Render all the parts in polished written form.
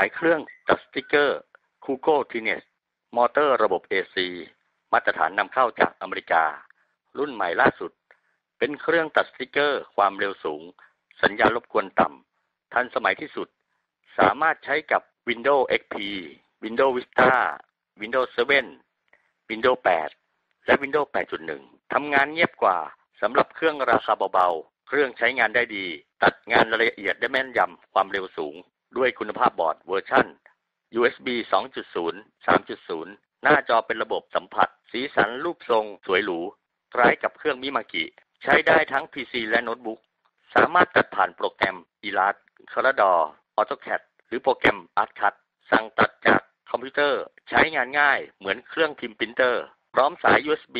ายเครื่องจัดสติ๊กเกอร์คูโก้ทีเนสมอเตอร์ระบบ AC มาตรฐานนำเข้าจากอเมริการุ่นใหม่ล่าสุดเป็นเครื่องตัดสติ๊กเกอร์ความเร็วสูงสัญญาณรบกวนต่ำทันสมัยที่สุดสามารถใช้กับ Windows XP Windows Vista Windows 7 Windows 8 และ Windows 8.1 ทำงานเงียบกว่าสำหรับเครื่องราคาเบาๆเครื่องใช้งานได้ดีตัดงานละเอียดได้แม่นยำความเร็วสูงด้วยคุณภาพบอร์ดเวอร์ชั่น USB 2.0 3.0 หน้าจอเป็นระบบสัมผัสสีสันรูปทรงสวยหรูคล้ายกับเครื่องมิมากิใช้ได้ทั้ง PC และโน้ตบุ๊กสามารถตัดผ่านโปรแกรม Illustrator CorelDRAW AutoCAD หรือโปรแกรม Artcut สั่งตัดจากคอมพิวเตอร์ใช้งานง่ายเหมือนเครื่องพิมพ์ปรินเตอร์พร้อมสาย USB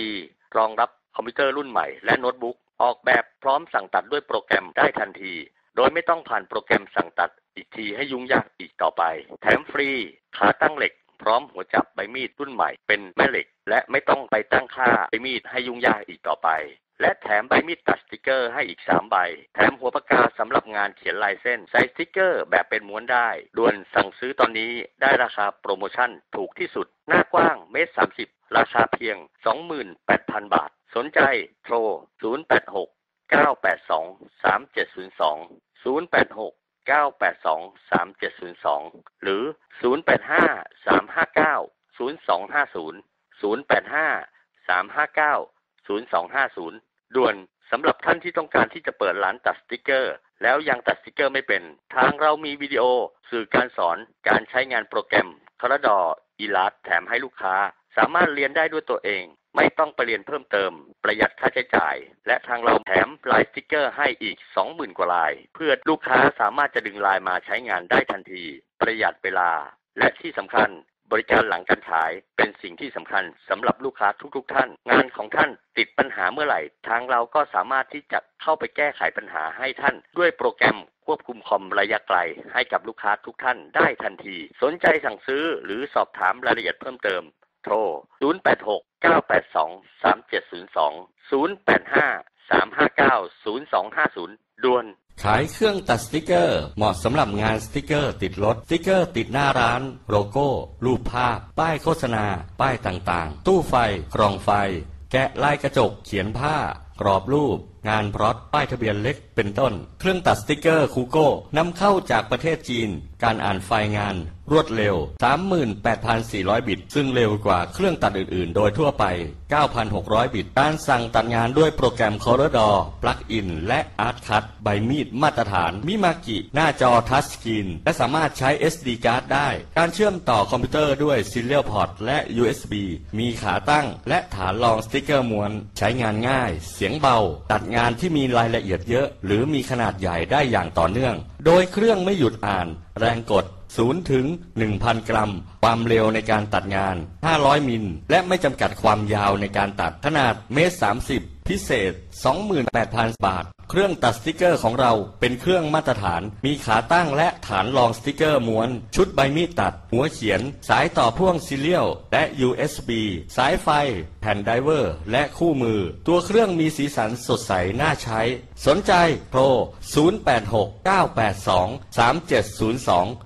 รองรับคอมพิวเตอร์รุ่นใหม่และโน้ตบุ๊กออกแบบพร้อมสั่งตัดด้วยโปรแกรมได้ทันทีโดยไม่ต้องผ่านโปรแกรมสั่งตัดอีกทีให้ยุ่งยากอีกต่อไปแถมฟรีขาตั้งเหล็กพร้อมหัวจับใบมีดรุ่นใหม่เป็นแม่เหล็กและไม่ต้องไปตั้งค่าใบมีดให้ยุ่งยากอีกต่อไปและแถมใบมีดตัดสติ๊กเกอร์ให้อีก3ใบแถมหัวปากกาสำหรับงานเขียนลายเส้นใส่สติ๊กเกอร์แบบเป็นม้วนได้ด่วนสั่งซื้อตอนนี้ได้ราคาโปรโมชั่นถูกที่สุดหน้ากว้าง1.30 เมตรราคาเพียง 28,000 บาทสนใจโทร086-982-3702 086-982-3702 หรือ085-359-0250 085-359-0250 ด่วนสำหรับท่านที่ต้องการที่จะเปิดร้านตัดสติ๊กเกอร์แล้วยังตัดสติ๊กเกอร์ไม่เป็นทางเรามีวิดีโอสื่อการสอนการใช้งานโปรแกรมCorelDRAW Illustratorแถมให้ลูกค้าสามารถเรียนได้ด้วยตัวเองไม่ต้องไปเรียนเพิ่มเติมประหยัดค่าใช้จ่ายและทางเราแถมลายสติ๊กเกอร์ให้อีก 20,000 กว่าลายเพื่อลูกค้าสามารถจะดึงลายมาใช้งานได้ทันทีประหยัดเวลาและที่สำคัญบริการหลังการขายเป็นสิ่งที่สำคัญสำหรับลูกค้าทุกๆท่านงานของท่านติดปัญหาเมื่อไหร่ทางเราก็สามารถที่จะเข้าไปแก้ไขปัญหาให้ท่านด้วยโปรแกรมควบคุมคอมระยะไกลให้กับลูกค้าทุกท่านได้ทันทีสนใจสั่งซื้อหรือสอบถามรายละเอียดเพิ่มเติมโทร086-982-3702 085-359-0250 ด่วนขายเครื่องตัดสติ๊กเกอร์เหมาะสำหรับงานสติ๊กเกอร์ติดรถสติ๊กเกอร์ติดหน้าร้านโลโก้รูปภาพป้ายโฆษณาป้ายต่างๆตู้ไฟกล่องไฟแกะลายกระจกเขียนผ้ากรอบรูปงานพลอตป้ายทะเบียนเล็กเป็นต้นเครื่องตัดสติ๊กเกอร์คูโก้นำเข้าจากประเทศจีนการอ่านไฟล์งานรวดเร็ว 38,400 บิตซึ่งเร็วกว่าเครื่องตัดอื่นๆโดยทั่วไป 9,600 บิตการสั่งตัดงานด้วยโปรแกรม CorelDRAW ปลั๊กอินและ Artcut ใบมีดมาตรฐานมิมากิหน้าจอทัชสกรีนและสามารถใช้ SD card ได้การเชื่อมต่อคอมพิวเตอร์ด้วย Serial Port และ USB มีขาตั้งและฐานรองสติ๊กเกอร์ม้วนใช้งานง่ายเสียงเบาตัดงานที่มีรายละเอียดเยอะหรือมีขนาดใหญ่ได้อย่างต่อเนื่องโดยเครื่องไม่หยุดอ่านแรงกด0ถึง 1,000 กรัมความเร็วในการตัดงาน500มิลและไม่จำกัดความยาวในการตัดขนาด1.30 เมตรพิเศษ 28,000 บาทเครื่องตัดสติ๊กเกอร์ของเราเป็นเครื่องมาตรฐานมีขาตั้งและฐานรองสติ๊กเกอร์ม้วนชุดใบมีดตัดหัวเขียนสายต่อพ่วงซีเรียลและ USB สายไฟแผ่นไดเวอร์และคู่มือตัวเครื่องมีสีสันสดใสน่าใช้สนใจโทร 086-982-3702